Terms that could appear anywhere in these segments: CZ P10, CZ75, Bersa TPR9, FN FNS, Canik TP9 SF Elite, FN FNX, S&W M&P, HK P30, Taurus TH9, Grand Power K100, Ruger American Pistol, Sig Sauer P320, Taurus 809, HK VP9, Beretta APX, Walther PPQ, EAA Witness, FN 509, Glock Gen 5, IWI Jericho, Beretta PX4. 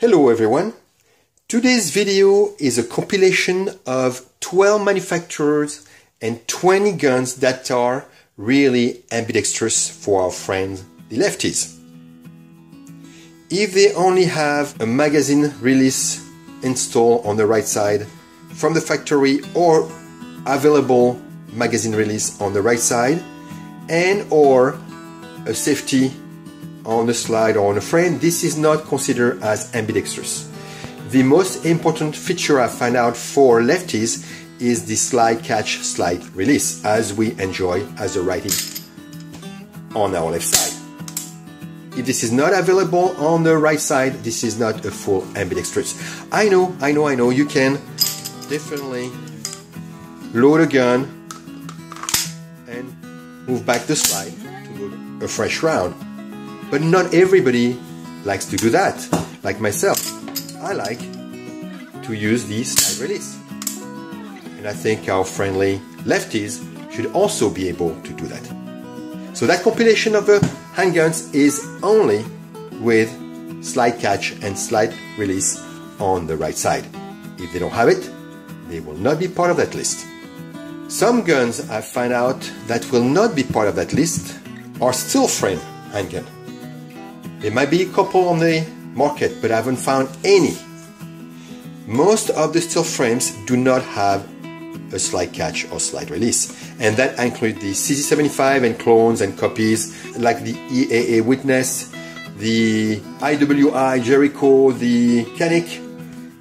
Hello everyone. Today's video is a compilation of 12 manufacturers and 20 guns that are really ambidextrous for our friends the lefties. If they only have a magazine release installed on the right side from the factory or available magazine release on the right side and or a safety on the slide or on a frame, this is not considered as ambidextrous. The most important feature I find out for lefties is the slide catch, slide release, as we enjoy as a righty on our left side. If this is not available on the right side, this is not a full ambidextrous. I know, you can definitely load a gun and move back the slide to load a fresh round. But not everybody likes to do that, like myself. I like to use the slide release. And I think our friendly lefties should also be able to do that. So that compilation of the handguns is only with slide catch and slide release on the right side. If they don't have it, they will not be part of that list. Some guns I find out that will not be part of that list are steel frame handgun. There might be a couple on the market, but I haven't found any. Most of the steel frames do not have a slide catch or slide release. And that includes the CZ75 and clones and copies, like the EAA Witness, the IWI Jericho, the Canik.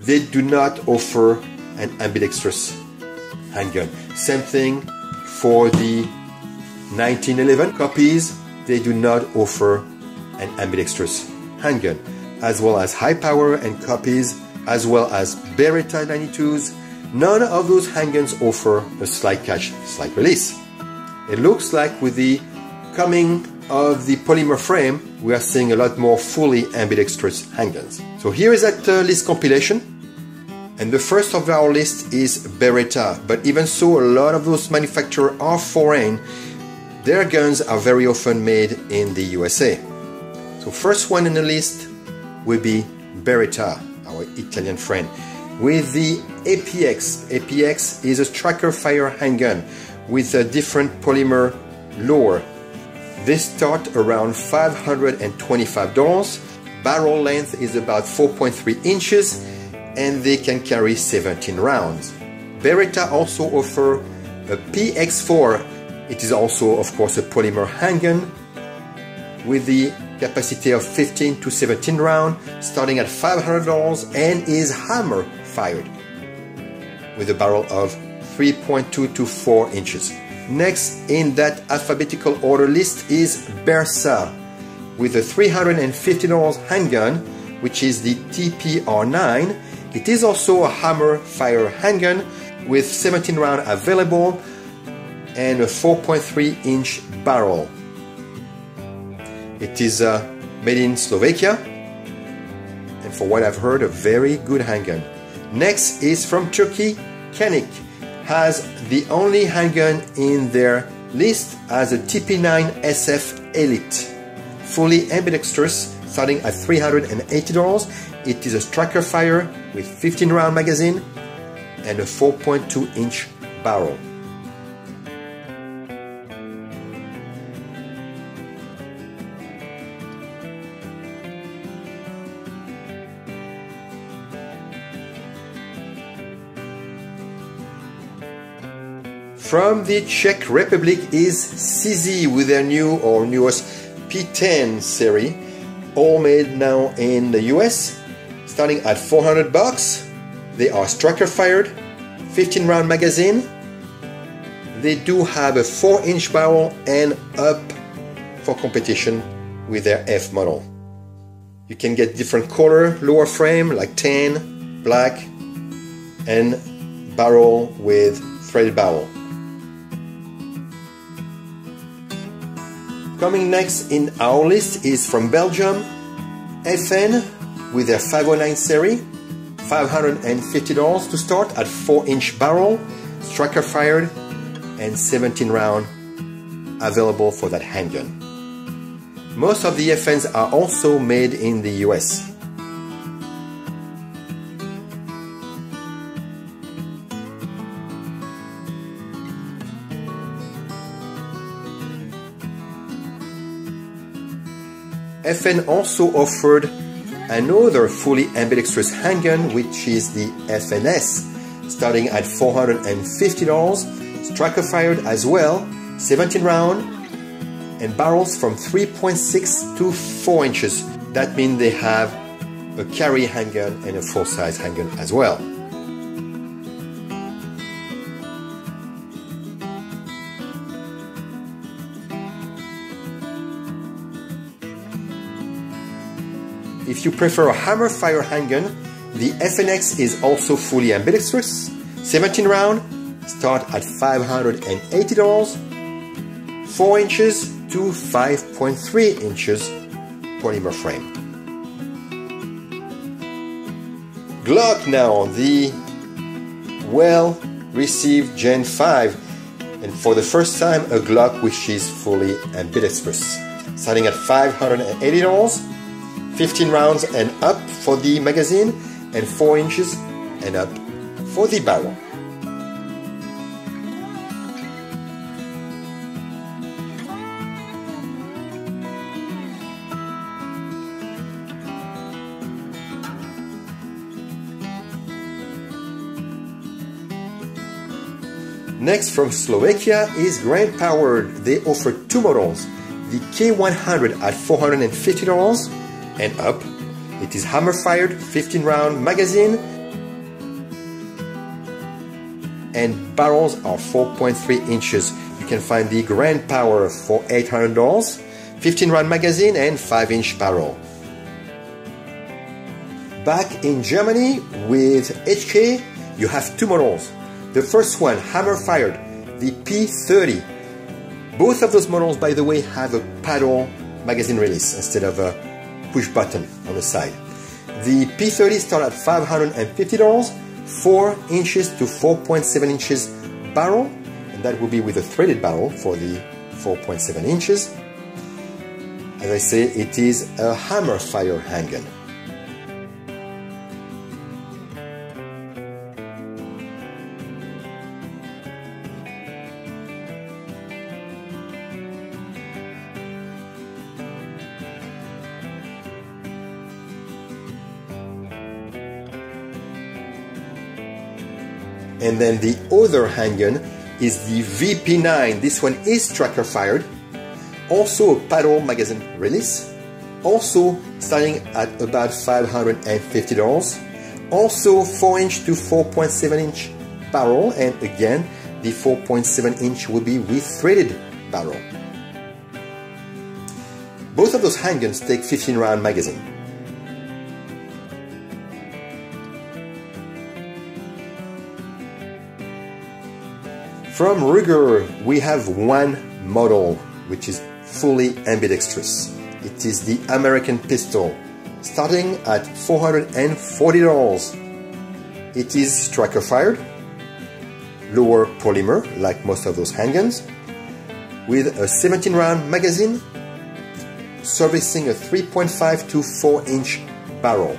They do not offer an ambidextrous handgun. Same thing for the 1911 copies. They do not offer an ambidextrous handgun, as well as high power and copies, as well as Beretta 92s. None of those handguns offer a slide catch, slide release. It looks like with the coming of the polymer frame, we are seeing a lot more fully ambidextrous handguns. So here is that list compilation. And the first of our list is Beretta, but even so, a lot of those manufacturers are foreign. Their guns are very often made in the USA. So first one in the list will be Beretta, our Italian friend, with the APX. APX is a tracker fire handgun with a different polymer lower. They start around $525. Barrel length is about 4.3 inches and they can carry 17 rounds. Beretta also offers a PX4. It is also, of course, a polymer handgun with the capacity of 15 to 17 rounds, starting at $500 and is hammer fired with a barrel of 3.2 to 4 inches. Next in that alphabetical order list is Bersa with a $350 handgun, which is the TPR9. It is also a hammer fire handgun with 17 rounds available and a 4.3 inch barrel. It is made in Slovakia, and for what I've heard, a very good handgun. Next is from Turkey. Canik has the only handgun in their list as a TP9 SF Elite, fully ambidextrous, starting at $380. It is a tracker fire with 15 round magazine and a 4.2 inch barrel. From the Czech Republic is CZ with their new or newest P10 series, all made now in the US, starting at $400. They are striker fired, 15 round magazine. They do have a 4-inch barrel and up for competition with their F model. You can get different color, lower frame like tan, black, and barrel with threaded barrel. Coming next in our list is from Belgium, FN with their 509 series, $550 to start at 4-inch barrel, striker fired and 17 round available for that handgun. Most of the FNs are also made in the US. FN also offered another fully ambidextrous handgun, which is the FNS, starting at $450, striker fired as well, 17 round, and barrels from 3.6 to 4 inches. That means they have a carry handgun and a full-size handgun as well. If you prefer a hammer fire handgun, the FNX is also fully ambidextrous, 17 round, start at $580, 4 inches to 5.3 inches polymer frame. Glock now, the well-received Gen 5, and for the first time a Glock which is fully ambidextrous, starting at $580, 15 rounds and up for the magazine, and 4 inches and up for the barrel. Next from Slovakia is Grand Power. They offer 2 models, the K100 at $450 and up. It is hammer fired, 15 round magazine, and barrels are 4.3 inches. You can find the Grand Power for $800, 15 round magazine and 5 inch barrel. Back in Germany with HK, you have 2 models. The first one, hammer fired, the P30. Both of those models, by the way, have a paddle magazine release instead of a push button on the side. The P30 start at $550, 4 inches to 4.7 inches barrel, and that will be with a threaded barrel for the 4.7 inches. As I say, it is a hammer fire handgun. And then the other handgun is the VP9. This one is tracker fired, also a paddle magazine release, also starting at about $550, also 4 inch to 4.7 inch barrel, and again the 4.7 inch will be with threaded barrel. Both of those handguns take 15 round magazine. From Ruger, we have 1 model which is fully ambidextrous. It is the American Pistol, starting at $440. It is striker fired, lower polymer like most of those handguns, with a 17 round magazine, servicing a 3.5 to 4 inch barrel.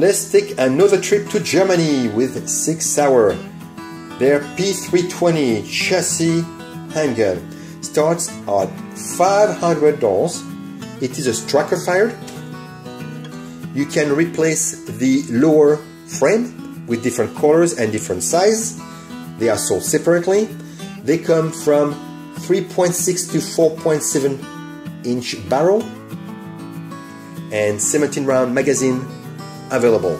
Let's take another trip to Germany with Sig Sauer. Their P320 chassis handgun starts at $500. It is a striker fired. You can replace the lower frame with different colors and different sizes. They are sold separately. They come from 3.6 to 4.7 inch barrel and 17 round magazine available.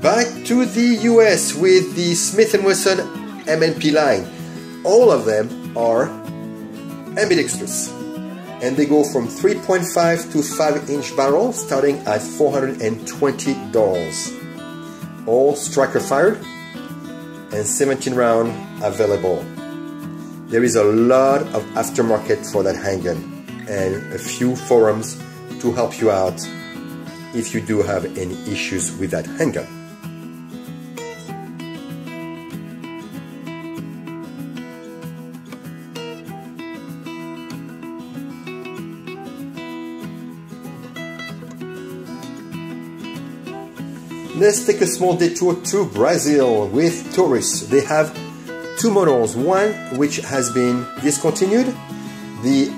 Back to the US with the Smith & Wesson M&P line. All of them are ambidextrous, and they go from 3.5 to 5 inch barrel, starting at $420. All striker fired and 17 round available. There is a lot of aftermarket for that handgun and a few forums to help you out if you do have any issues with that handgun. Let's take a small detour to Brazil with Taurus. They have two models, one which has been discontinued, the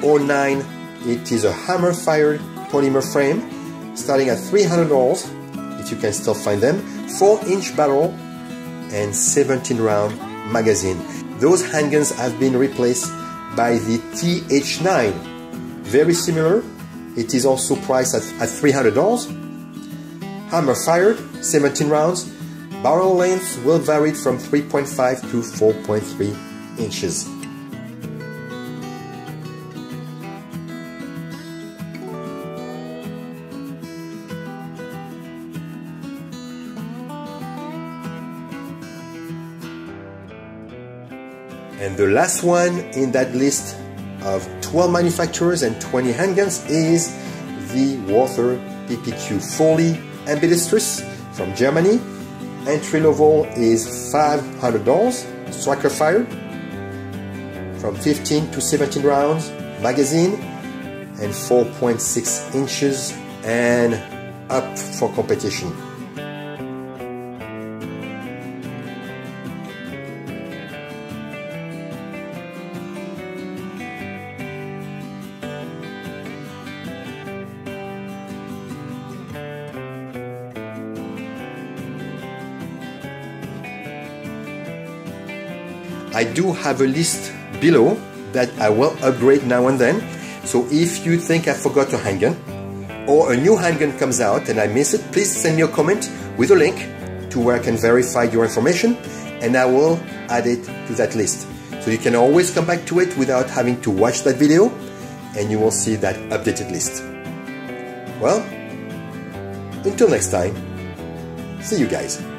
809, it is a hammer-fired polymer frame, starting at $300, if you can still find them, 4-inch barrel and 17-round magazine. Those handguns have been replaced by the TH9, very similar, it is also priced at $300, hammer-fired, 17 rounds, barrel length will vary from 3.5 to 4.3 inches. And the last one in that list of 12 manufacturers and 20 handguns is the Walther PPQ 40 ambidextrous from Germany. Entry level is $500, striker fired, from 15 to 17 rounds, magazine, and 4.6 inches and up for competition. I do have a list below that I will upgrade now and then, so if you think I forgot a handgun or a new handgun comes out and I miss it, please send me a comment with a link to where I can verify your information and I will add it to that list. So you can always come back to it without having to watch that video and you will see that updated list. Well, until next time, see you guys.